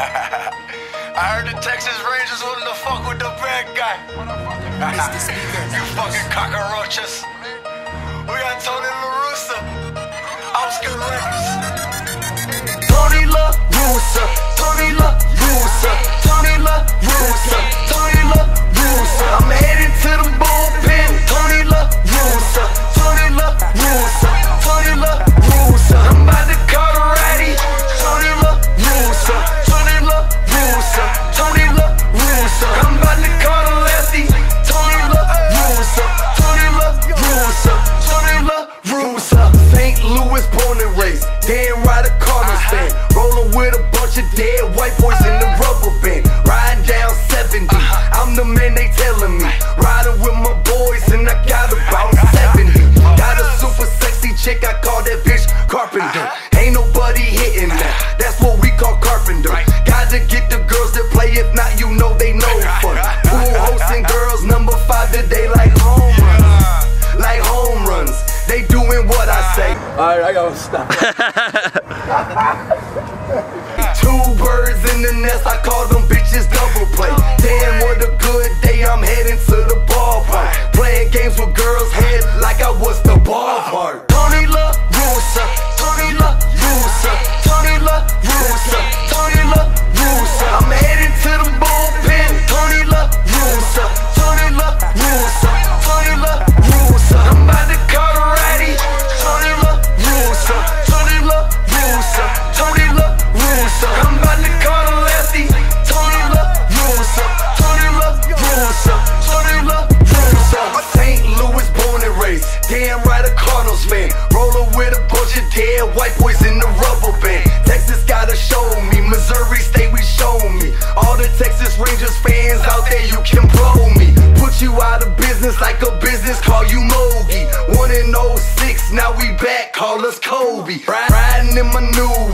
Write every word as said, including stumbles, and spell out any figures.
I heard the Texas Rangers wanted to fuck with the bad guy. You fucking cockroaches. We got Tony La Russa. Oscar Rivers. Tony La Russa. Tony La Russa. Tony La Russa. Tony La Russa. I'm headed to the bullpen. Tony La Russa. Tony La Russa. Tony La Russa. I'm about to call the righty. Tony La Russa. Tony La Russa. Tony La Russa. I'm about to call the lefty. Tony La Russa. Tony La Russa. Tony La Russa. Saint Louis born and raised. Dead right a Cardinals fan. Rolling with a bunch of dead white boys in the rubber band. Riding down seventy. I'm the man they telling me. Riding with my boys and I got about seventy. Got a super sexy chick, I call that bitch Carpenter. Ain't nobody hitting that. That's what we call Carpenter. Gotta get the girls that play. If not, you know they know fun. Pool hosting girls, number five today, like home runs. Like home runs. They doing what I say. Alright, I gotta stop. Two birds in the nest, I call them bitches double play. Damn, what a good day, I'm heading to the ballpark. Playing games with girls' head like I was the ballpark. Tony La Russa, Tony La Russa, Tony La Russa, Tony La Russa. I'm heading to the bullpen. Tony La Russa, Tony La Russa, Tony La Russa. I'm about to call the righty. Tony La Russa, Tony La Russa, Tony La Russa. I'm about to call the lefty. Tony La Russa. Tony La Russa. Tony La Russa. Saint Louis born and raised. Damn right a Cardinals fan. Rollin' with a bunch of dead white boys in the rubber band. Texas gotta show me. Missouri State we show me. All the Texas Rangers fans out there, you can blow me. Put you out of business like a business, call you Mogi. One in oh six, now we back, call us Kobe. Riding in my new